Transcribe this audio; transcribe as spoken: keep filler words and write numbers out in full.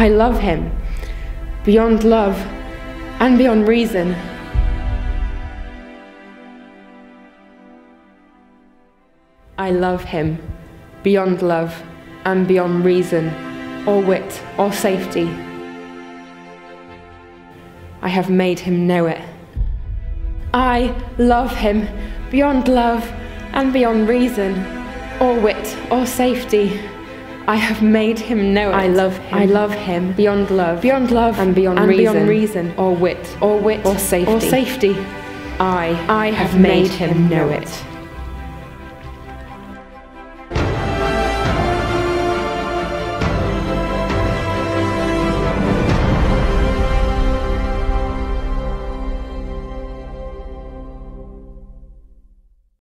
I love him, beyond love and beyond reason. I love him, beyond love and beyond reason, or wit, or safety. I have made him know it. I love him, beyond love and beyond reason, or wit, or safety. I have made him know it. I love him. I love him, beyond love, beyond love and beyond and reason, beyond reason, or wit, or wit, or safety. Or safety. I, I have, have made, made him know it. it.